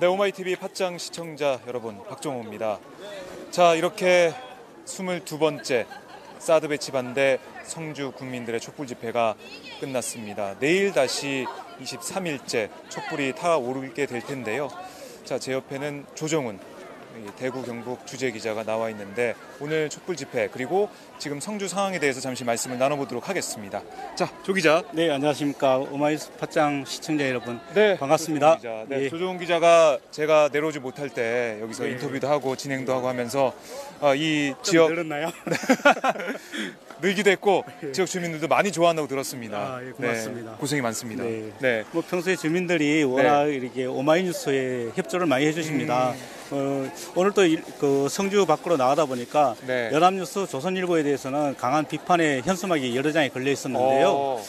네, 오마이TV 팟짱 시청자 여러분, 박종호입니다. 자, 이렇게 22번째 사드 배치 반대 성주 국민들의 촛불 집회가 끝났습니다. 내일 다시 23일째 촛불이 타오르게 될 텐데요. 자, 제 옆에는 조정훈 대구 경북 주재기자가 나와 있는데, 오늘 촛불 집회 그리고 지금 성주 상황에 대해서 잠시 말씀을 나눠보도록 하겠습니다. 자, 조 기자. 네, 안녕하십니까. 오마이뉴스 팟짱 시청자 여러분. 네, 반갑습니다. 조정훈 기자. 네, 예. 조정훈 기자가 제가 내려오지 못할 때 여기서 예. 인터뷰도 하고 진행도 하고 하면서 이 지역 늘었나요? 늘기도 했고 예. 지역 주민들도 많이 좋아한다고 들었습니다. 아, 예, 고맙습니다. 네, 고생이 많습니다. 네. 네. 뭐 평소에 주민들이 워낙 네. 이렇게 오마이뉴스에 협조를 많이 해주십니다. 오늘 또 그 성주 밖으로 나가다 보니까 네. 연합뉴스, 조선일보에 대해서는 강한 비판의 현수막이 여러 장이 걸려 있었는데요.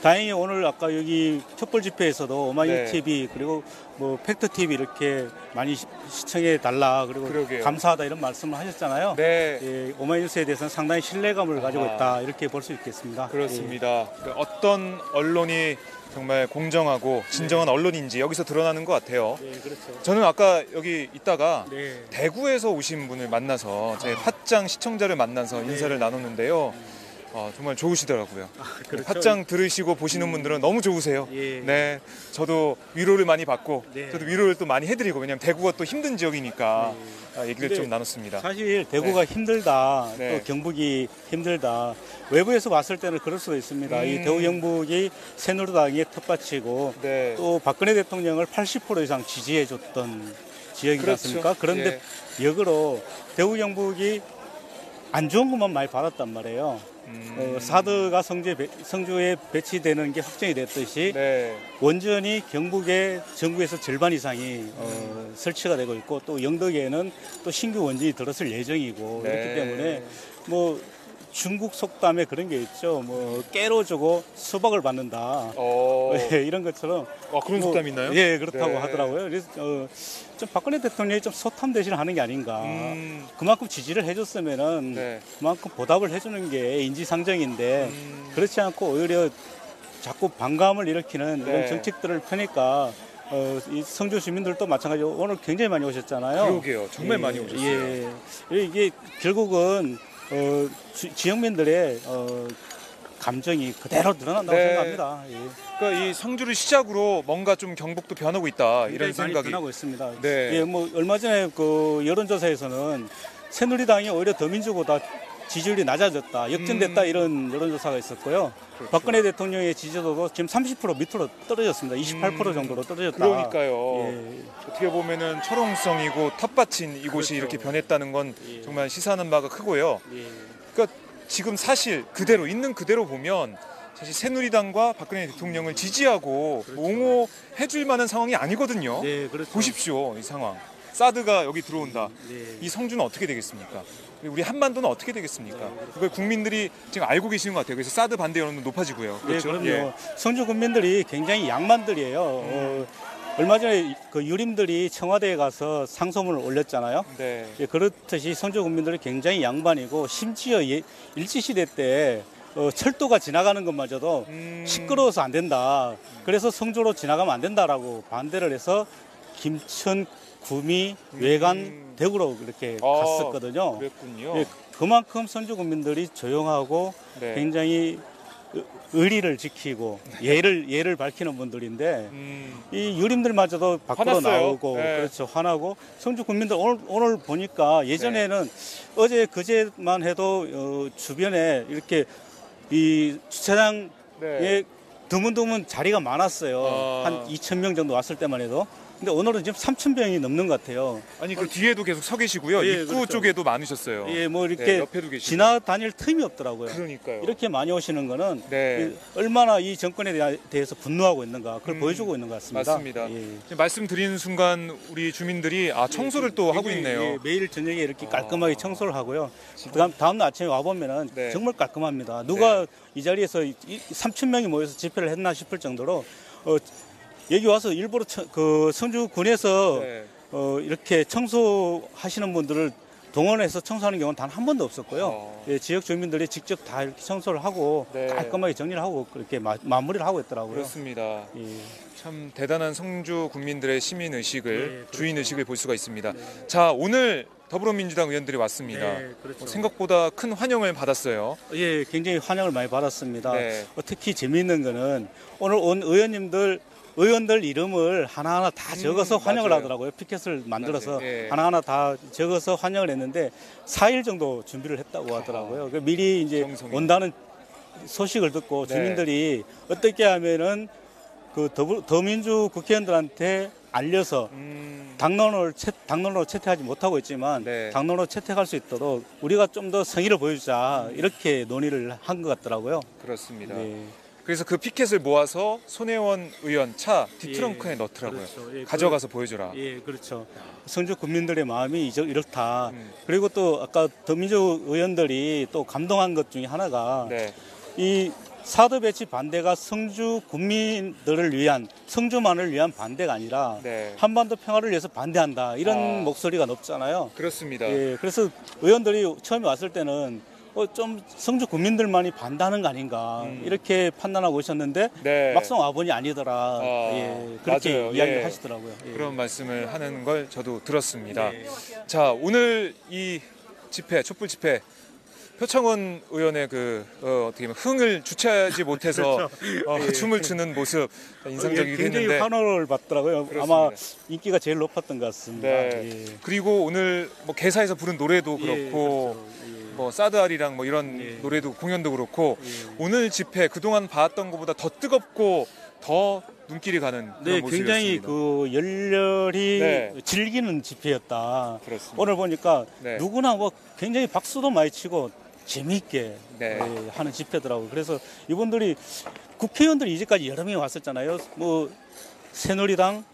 다행히 오늘 아까 여기 촛불 집회에서도 오마이뉴스 TV 네. 그리고 뭐 팩트 TV 이렇게 많이 시청해 달라, 그리고 그러게요. 감사하다 이런 말씀을 하셨잖아요. 네. 예, 오마이뉴스에 대해서는 상당히 신뢰감을 가지고 있다, 이렇게 볼 수 있겠습니다. 그렇습니다. 예. 어떤 언론이 정말 공정하고 진정한 네. 언론인지 여기서 드러나는 것 같아요. 네, 그렇죠. 저는 아까 여기 있다가 네. 대구에서 오신 분을 만나서 제 팟짱 시청자를 만나서 네. 인사를 나눴는데요. 정말 좋으시더라고요. 아, 그렇죠. 팟짱 들으시고 보시는 분들은 너무 좋으세요. 예. 네, 저도 위로를 많이 받고 네. 저도 위로를 또 많이 해드리고, 왜냐하면 대구가 또 힘든 지역이니까 네. 얘기를 좀 나눴습니다. 사실 대구가 네. 힘들다, 네. 또 경북이 힘들다, 외부에서 봤을 때는 그럴 수도 있습니다. 이 대구 경북이 새누리당의 텃밭이고 네. 또 박근혜 대통령을 80% 이상 지지해줬던 지역이지 그렇죠. 않습니까? 그런데 예. 역으로 대구 경북이 안 좋은 것만 많이 받았단 말이에요. 사드가 성주에 배치되는 게 확정이 됐듯이 네. 원전이 경북의 전국에서 절반 이상이 설치가 되고 있고, 또 영덕에는 또 신규 원전이 들어설 예정이고 네. 그렇기 때문에 뭐 중국 속담에 그런 게 있죠. 뭐 깨로 주고 수박을 받는다. 이런 것처럼. 아, 그런 속담이 있나요? 예, 그렇다고 네. 하더라고요. 그래서 좀 박근혜 대통령이 좀 소탐 대신을 하는 게 아닌가. 그만큼 지지를 해줬으면은 네. 그만큼 보답을 해주는 게 인지상정인데 그렇지 않고 오히려 자꾸 반감을 일으키는 네. 이런 정책들을 펴니까. 이 성주 주민들도 마찬가지로 오늘 굉장히 많이 오셨잖아요. 그러게요, 정말 예, 많이 오셨어요. 예, 이게 결국은. 지역민들의 감정이 그대로 드러난다고 네. 생각합니다. 예. 그러니까 이 성주를 시작으로 뭔가 좀 경북도 변하고 있다, 이런 생각이 드러나고 있습니다. 네. 예, 뭐 얼마 전에 그 여론조사에서는 새누리당이 오히려 더민주보다 지지율이 낮아졌다, 역전됐다 이런 여론조사가 있었고요. 그렇죠. 박근혜 대통령의 지지도도 지금 30% 밑으로 떨어졌습니다. 28% 정도로 떨어졌다. 그러니까요. 예. 어떻게 보면은 초롱성이고 텃밭인 이곳이 그렇죠. 이렇게 변했다는 건 예. 정말 시사하는 바가 크고요. 예. 그러니까 지금 사실 그대로 있는 그대로 보면 사실 새누리당과 박근혜 대통령을 지지하고 그렇죠. 옹호해줄 만한 상황이 아니거든요. 네, 그렇죠. 보십시오, 이 상황. 사드가 여기 들어온다. 네. 이 성주는 어떻게 되겠습니까? 우리 한반도는 어떻게 되겠습니까? 그걸 국민들이 지금 알고 계시는 것 같아요. 그래서 사드 반대 여론도 높아지고요. 그렇죠? 네, 그럼요. 예. 성주 국민들이 굉장히 양만들이에요. 얼마 전에 그 유림들이 청와대에 가서 상소문을 올렸잖아요. 네. 예, 그렇듯이 성주 국민들이 굉장히 양반이고, 심지어 일제시대 때 철도가 지나가는 것마저도 시끄러워서 안 된다. 그래서 성주로 지나가면 안 된다라고 반대를 해서 김천, 구미, 외관, 대구로 그렇게 갔었거든요. 그랬군요. 예, 그만큼 성주 국민들이 조용하고 네. 굉장히 의리를 지키고 예를 밝히는 분들인데 이 유림들마저도 밖으로 화났어요. 나오고 네. 그렇죠, 화나고. 성주 국민들 오늘 보니까 예전에는 네. 어제 그제만 해도 주변에 이렇게 이 주차장에 네. 드문드문 자리가 많았어요. 한 2,000명 정도 왔을 때만 해도. 근데 오늘은 지금 3,000명이 넘는 것 같아요. 아니, 그 뒤에도 계속 서 계시고요. 예, 입구 그렇죠. 쪽에도 많으셨어요. 예, 뭐 이렇게 네, 지나다닐 틈이 없더라고요. 그러니까요. 이렇게 많이 오시는 거는 네. 얼마나 이 정권에 대해서 분노하고 있는가, 그걸 보여주고 있는 것 같습니다. 맞습니다. 예. 말씀드리는 순간 우리 주민들이 청소를 예, 또 하고 있네요. 예, 매일 저녁에 이렇게 깔끔하게 청소를 하고요. 다음 날 아침에 와보면 네. 정말 깔끔합니다. 누가 네. 이 자리에서 3,000명이 모여서 집회를 했나 싶을 정도로 여기 와서 일부러 그 성주군에서 네. 이렇게 청소하시는 분들을 동원해서 청소하는 경우는 단 한 번도 없었고요. 예, 지역 주민들이 직접 다 이렇게 청소를 하고 네. 깔끔하게 정리를 하고 그렇게 마무리를 하고 있더라고요. 그렇습니다. 예. 참 대단한 성주 국민들의 시민의식을, 네, 주인의식을 볼 수가 있습니다. 네. 자, 오늘 더불어민주당 의원들이 왔습니다. 네, 그렇죠. 생각보다 큰 환영을 받았어요. 예, 굉장히 환영을 많이 받았습니다. 네. 특히 재미있는 거는 오늘 온 의원들 이름을 하나하나 다 적어서 환영을 맞아요. 하더라고요. 피켓을 만들어서 네. 하나하나 다 적어서 환영을 했는데 4일 정도 준비를 했다고 하더라고요. 그러니까 미리 이제 정성이. 온다는 소식을 듣고 주민들이 네. 어떻게 하면은 그 더민주 국회의원들한테 알려서 당론으로 채택하지 못하고 있지만 네. 당론으로 채택할 수 있도록 우리가 좀 더 성의를 보여주자 이렇게 논의를 한 것 같더라고요. 그렇습니다. 네. 그래서 그 피켓을 모아서 손혜원 의원 차 뒷트렁크에 예, 넣더라고요. 그렇죠. 예, 가져가서 보여주라. 예, 그렇죠. 성주 국민들의 마음이 이렇다. 그리고 또 아까 더민주 의원들이 또 감동한 것 중에 하나가 네. 이 사드 배치 반대가 성주 국민들을 위한, 성주만을 위한 반대가 아니라 네. 한반도 평화를 위해서 반대한다. 이런 목소리가 높잖아요. 그렇습니다. 예, 그래서 의원들이 처음에 왔을 때는 좀 성주 국민들만이 반대하는 거 아닌가 이렇게 판단하고 오셨는데 네. 막상 와보니 아니더라 예, 그렇게 맞아요. 이야기를 예. 하시더라고요. 예. 그런 말씀을 하는 걸 저도 들었습니다. 네. 자, 오늘 이 집회, 촛불 집회 표창원 의원의 그 어떻게 보면 흥을 주체하지 못해서 그렇죠. 예. 춤을 추는 모습 인상적이긴 했는데 굉장히 환호를 받더라고요. 그렇습니다. 아마 인기가 제일 높았던 것 같습니다. 네. 예. 그리고 오늘 뭐 개사에서 부른 노래도 그렇고. 예, 그렇죠. 예. 뭐 사드알이랑 뭐 이런 예. 노래도 공연도 그렇고 예. 오늘 집회 그동안 봤던 것보다 더 뜨겁고 더 눈길이 가는 그런 네, 모습이었습니다. 굉장히 그 열렬히 네. 즐기는 집회였다. 그렇습니다. 오늘 보니까 네. 누구나 뭐 굉장히 박수도 많이 치고 재미있게 네. 예, 하는 집회더라고요. 그래서 이분들이 국회의원들이 이제까지 여러 명이 왔었잖아요. 뭐 새누리당,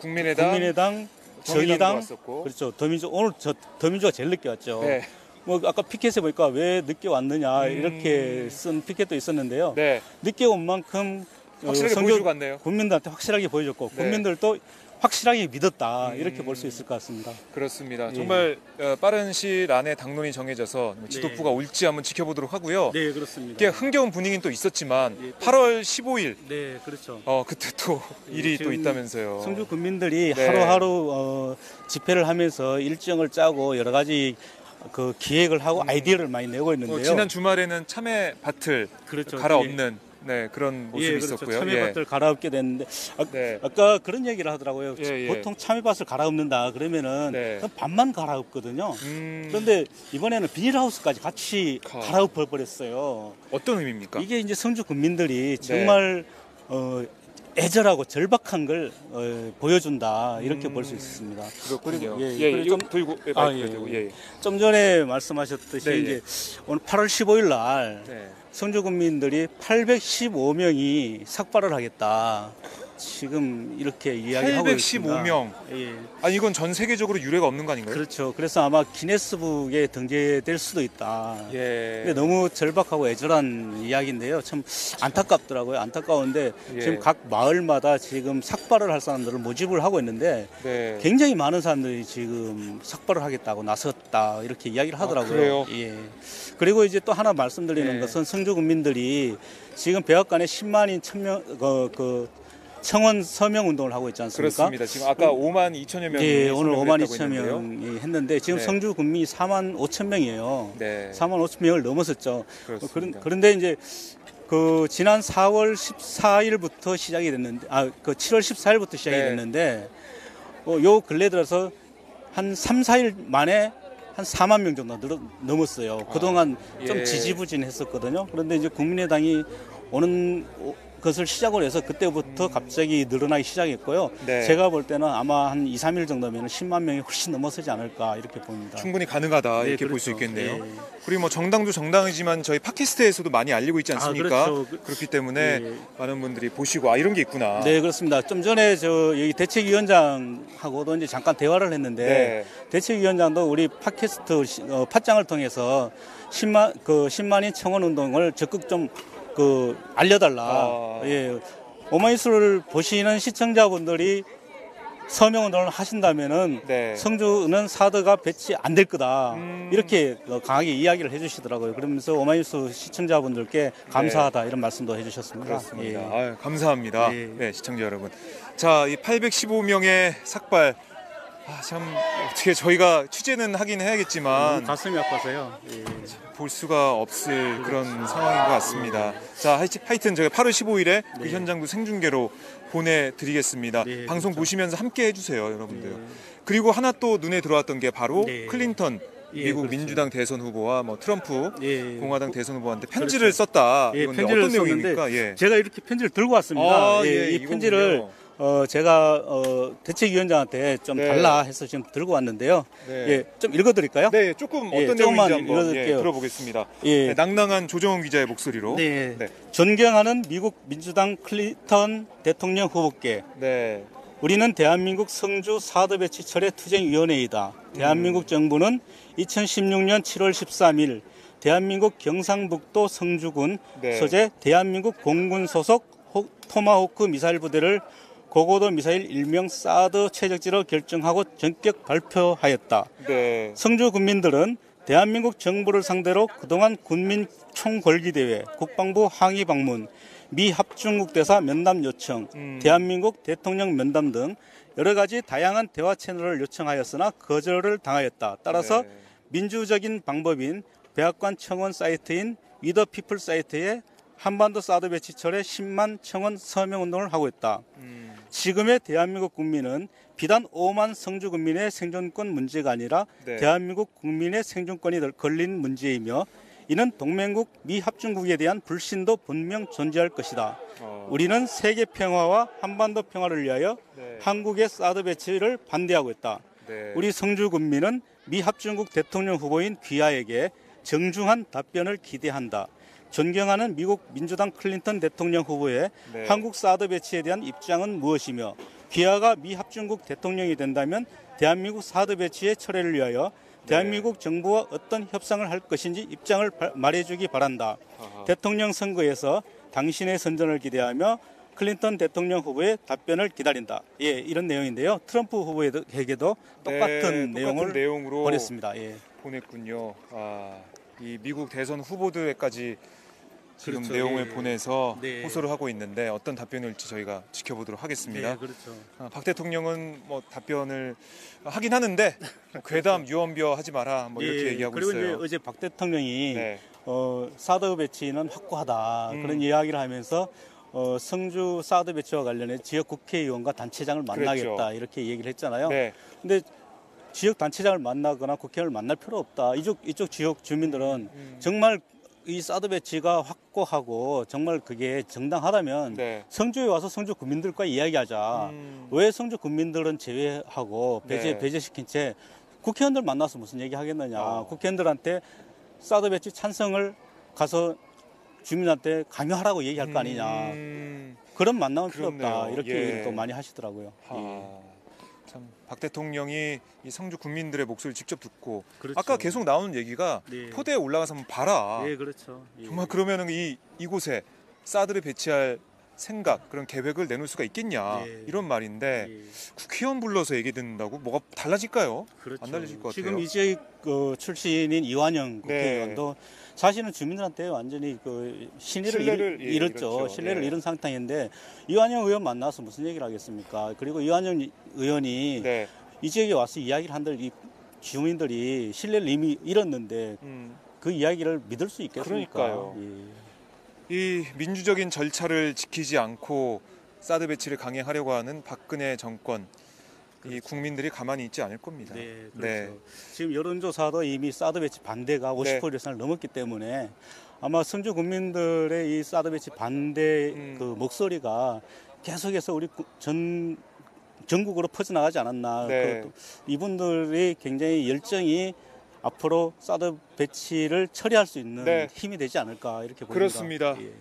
국민의당 정의당 그렇죠. 더민주 오늘 저 더민주가 제일 늦게 왔죠. 네. 뭐 아까 피켓에 보니까 왜 늦게 왔느냐 이렇게 쓴 피켓도 있었는데요. 네. 늦게 온 만큼 성주 국민들한테 확실하게 보여줬고 네. 국민들도 확실하게 믿었다 이렇게 볼 수 있을 것 같습니다. 그렇습니다. 네. 정말 빠른 시일 안에 당론이 정해져서 지도부가 네. 올지 한번 지켜보도록 하고요. 네, 그렇습니다. 꽤 흥겨운 분위기는 또 있었지만 네, 또 8월 15일 네, 그렇죠. 그때 또 일이 또 있다면서요. 성주 국민들이 네. 하루하루 집회를 하면서 일정을 짜고 여러 가지 그 기획을 하고 아이디어를 많이 내고 있는데요. 지난 주말에는 참외밭을 그렇죠. 갈아엎는 네, 그런 모습이 그렇죠. 있었고요. 참외밭을 갈아엎게 됐는데 네. 아까 그런 얘기를 하더라고요. 보통 참외밭을 갈아엎는다 그러면은 네. 밭만 갈아엎거든요. 그런데 이번에는 비닐하우스까지 같이 갈아엎어 버렸어요. 어떤 의미입니까? 이게 이제 성주 국민들이 정말 네. 애절하고 절박한 걸 보여준다 이렇게 볼 수 있습니다. 그렇군요. 좀 들고 좀 전에 말씀하셨듯이 네, 이제 예. 오늘 8월 15일 날 네. 성주 국민들이 815명이 삭발을 하겠다. 지금 이렇게 이야기하고 있습니다. 815명. 예. 아니 이건 전 세계적으로 유례가 없는 거 아닌가요? 그렇죠. 그래서 아마 기네스북에 등재될 수도 있다. 예. 근데 너무 절박하고 애절한 이야기인데요. 참 안타깝더라고요. 안타까운데 예. 지금 각 마을마다 지금 삭발을 할 사람들을 모집을 하고 있는데 네. 굉장히 많은 사람들이 지금 삭발을 하겠다고 나섰다 이렇게 이야기를 하더라고요. 그래요? 예. 그리고 이제 또 하나 말씀드리는 예. 것은 성주 국민들이 지금 백악관에 10만인 천명 청원 서명 운동을 하고 있지 않습니까? 그렇습니다. 지금 아까 5만 2천여 명이 예, 오늘 5만 2천 명 했는데 지금 네. 성주 국민이 4만 5천 명이에요. 네. 4만 5천 명을 넘었었죠. 그런데 이제 그 지난 4월 14일부터 시작이 됐는데, 그 7월 14일부터 시작이 네. 됐는데, 요 근래 들어서 한 3, 4일 만에 한 4만 명 정도 넘었어요. 그동안 예. 좀 지지부진했었거든요. 그런데 이제 국민의당이 오는 것을 시작으로 해서 그때부터 갑자기 늘어나기 시작했고요. 네. 제가 볼 때는 아마 한 2, 3일 정도면 10만 명이 훨씬 넘어서지 않을까 이렇게 봅니다. 충분히 가능하다 네, 이렇게 그렇죠. 볼 수 있겠네요. 네. 그리고 뭐 정당도 정당이지만 저희 팟캐스트에서도 많이 알리고 있지 않습니까? 그렇죠. 그렇기 때문에 네. 많은 분들이 보시고 이런 게 있구나. 네, 그렇습니다. 좀 전에 여기 대책위원장하고도 이제 잠깐 대화를 했는데 네. 대책위원장도 우리 팟캐스트 팟장을 통해서 10만인 청원 운동을 적극 좀 알려달라. 예. 오마이뉴스를 보시는 시청자분들이 서명을 하신다면은 네. 성주는 사드가 배치 안 될 거다. 이렇게 강하게 이야기를 해주시더라고요. 그러면서 오마이뉴스 시청자분들께 감사하다 네. 이런 말씀도 해주셨습니다. 그렇습니다. 예. 아유, 감사합니다. 예. 네, 시청자 여러분. 자, 이 815명의 삭발. 아, 참 어떻게 저희가 취재는 하긴 해야겠지만 가슴이 아파서요. 예. 볼 수가 없을 그런 상황인 것 같습니다. 자, 하여튼 저희가 8월 15일에 네. 그 현장도 생중계로 보내드리겠습니다. 네, 방송 그렇죠. 보시면서 함께 해주세요, 여러분들. 네. 그리고 하나 또 눈에 들어왔던 게 바로 네. 클린턴 미국 그렇죠. 민주당 대선 후보와 뭐 트럼프 공화당 대선 후보한테 편지를 그렇죠. 썼다. 예, 편지를 어떤 내용입니까? 예. 제가 이렇게 편지를 들고 왔습니다. 아, 예, 이 편지를 제가 대책위원장한테 좀 네. 달라 해서 지금 들고 왔는데요. 네. 예, 좀 읽어드릴까요? 네, 조금 어떤 내용인지 한번 들어보겠습니다. 예. 네, 낭낭한 조정훈 기자의 목소리로. 네. 네. 존경하는 미국 민주당 클린턴 대통령 후보께 네. 우리는 대한민국 성주 사드 배치 철회 투쟁위원회이다. 대한민국 정부는 2016년 7월 13일 대한민국 경상북도 성주군 네. 소재 대한민국 공군 소속 토마호크 미사일 부대를 고고도 미사일 일명 사드 최적지로 결정하고 전격 발표하였다. 네. 성주 군민들은 대한민국 정부를 상대로 그동안 군민 총궐기대회, 국방부 항의 방문, 미 합중국대사 면담 요청, 대한민국 대통령 면담 등 여러 가지 다양한 대화 채널을 요청하였으나 거절을 당하였다. 따라서 네. 민주적인 방법인 백악관 청원 사이트인 위더피플 사이트에 한반도 사드 배치 철회 10만 청원 서명 운동을 하고 있다. 지금의 대한민국 국민은 비단 5만 성주 국민의 생존권 문제가 아니라 네. 대한민국 국민의 생존권이 걸린 문제이며 이는 동맹국 미 합중국에 대한 불신도 분명 존재할 것이다. 우리는 세계 평화와 한반도 평화를 위하여 네. 한국의 사드 배치를 반대하고 있다. 네. 우리 성주 국민은 미 합중국 대통령 후보인 귀하에게 정중한 답변을 기대한다. 존경하는 미국 민주당 클린턴 대통령 후보의 네. 한국 사드 배치에 대한 입장은 무엇이며 귀하가 미 합중국 대통령이 된다면 대한민국 사드 배치의 철회를 위하여 네. 대한민국 정부와 어떤 협상을 할 것인지 입장을 말해주기 바란다. 아하. 대통령 선거에서 당신의 선전을 기대하며 클린턴 대통령 후보의 답변을 기다린다. 예, 이런 내용인데요. 트럼프 후보에게도 똑같은 네, 내용으로 보냈습니다. 예. 보냈군요. 아, 이 미국 대선 후보들에까지 지금 그렇죠. 내용을 예. 보내서 네. 호소를 하고 있는데 어떤 답변이 올지 저희가 지켜보도록 하겠습니다. 네, 그렇죠. 박 대통령은 뭐 답변을 하긴 하는데 괴담 유언비어 하지 마라 뭐 이렇게 예. 얘기하고 그리고 있어요. 그리고 어제 박 대통령이 네. 사드 배치는 확고하다 그런 이야기를 하면서 성주 사드 배치와 관련해 지역 국회의원과 단체장을 만나겠다 그렇죠. 이렇게 얘기를 했잖아요. 네. 근데 지역 단체장을 만나거나 국회의원을 만날 필요 없다. 이쪽 지역 주민들은 정말 이 사드 배치가 확고하고 정말 그게 정당하다면 네. 성주에 와서 성주 국민들과 이야기하자. 왜 성주 국민들은 제외하고 네. 배제시킨 채 국회의원들 만나서 무슨 얘기 하겠느냐. 국회의원들한테 사드 배치 찬성을 가서 주민한테 강요하라고 얘기할 거 아니냐. 그런 만남은 필요 없다. 이렇게 예. 얘기를 또 많이 하시더라고요. 참 박 대통령이 이 성주 국민들의 목소리를 직접 듣고 그렇죠. 아까 계속 나오는 얘기가 네. 포대에 올라가서 한번 봐라. 네, 그렇죠. 예. 정말 그러면은 이곳에 사드를 배치할 생각 그런 계획을 내놓을 수가 있겠냐 예. 이런 말인데 예. 국회의원 불러서 얘기 듣는다고 뭐가 달라질까요? 그렇죠. 안 달라질 것 지금 같아요. 지금 이제 출신인 이완영 국회의원도 네. 사실은 주민들한테 완전히 그 신뢰를 잃었죠. 그렇죠. 신뢰를 예. 잃은 상태인데 이완영 의원 만나서 무슨 얘기를 하겠습니까? 그리고 이완영 의원이 네. 이 지역에 와서 이야기를 한들 이 주민들이 신뢰를 이미 잃었는데 그 이야기를 믿을 수 있겠습니까? 그러니까요. 예. 이 민주적인 절차를 지키지 않고 사드 배치를 강행하려고 하는 박근혜 정권, 그렇죠. 이 국민들이 가만히 있지 않을 겁니다. 네, 그렇죠. 네. 지금 여론조사도 이미 사드 배치 반대가 50% 이상을 네. 넘었기 때문에 아마 성주 국민들의 이 사드 배치 반대 그 목소리가 계속해서 우리 전국으로 퍼져나가지 않았나. 네. 이분들이 굉장히 열정이 앞으로 사드 배치를 처리할 수 있는 네. 힘이 되지 않을까 이렇게 보입니다. 그렇습니다. 예.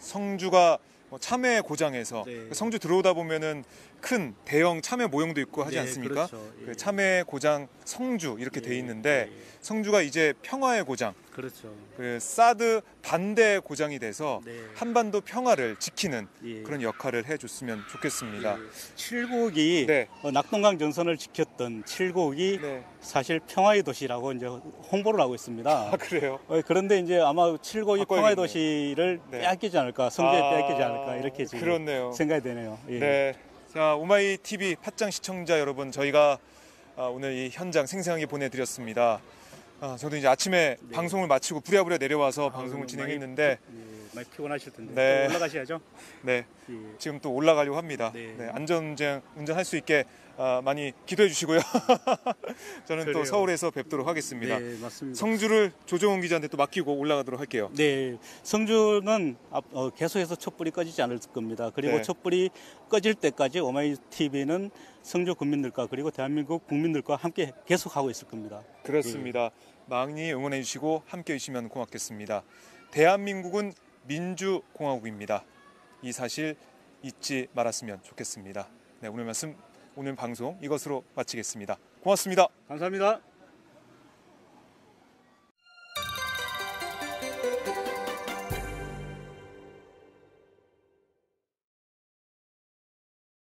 성주가 참외 고장에서 네. 성주 들어오다 보면은 큰 대형 참외 모형도 있고 하지 않습니까? 그렇죠. 예. 그 참외 고장 성주 이렇게 돼 있는데 성주가 이제 평화의 고장, 그렇죠. 그 사드 반대 고장이 돼서 한반도 평화를 지키는 그런 역할을 해줬으면 좋겠습니다. 7곡이 낙동강 전선을 지켰던 7곡이 사실 평화의 도시라고 이제 홍보를 하고 있습니다. 아, 그래요? 그런데 이제 아마 7곡이 평화의 도시를 빼앗기지 않을까, 성주에 빼앗기지 않을까 이렇게 지금 생각이 되네요. 예. 네. 자, 오마이 TV 팟짱 시청자 여러분, 저희가 오늘 이 현장 생생하게 보내드렸습니다. 저도 이제 아침에 방송을 마치고 부랴부랴 내려와서 방송을 진행했는데 많이 피곤하실 텐데 올라가셔야죠. 네, 지금 또 올라가려고 합니다. 안전운전할 수 있게 많이 기도해 주시고요. 저는 또 서울에서 뵙도록 하겠습니다. 네, 맞습니다. 성주를 조정훈 기자한테 또 맡기고 올라가도록 할게요. 네, 성주는 계속해서 촛불이 꺼지지 않을 겁니다. 그리고 촛불이 꺼질 때까지 오마이TV는 성주 국민들과 그리고 대한민국 국민들과 함께 계속하고 있을 겁니다. 그렇습니다. 많이 응원해 주시고 함께해 주시면 고맙겠습니다. 대한민국은 민주공화국입니다. 이 사실 잊지 말았으면 좋겠습니다. 네, 오늘 방송 이것으로 마치겠습니다. 고맙습니다. 감사합니다.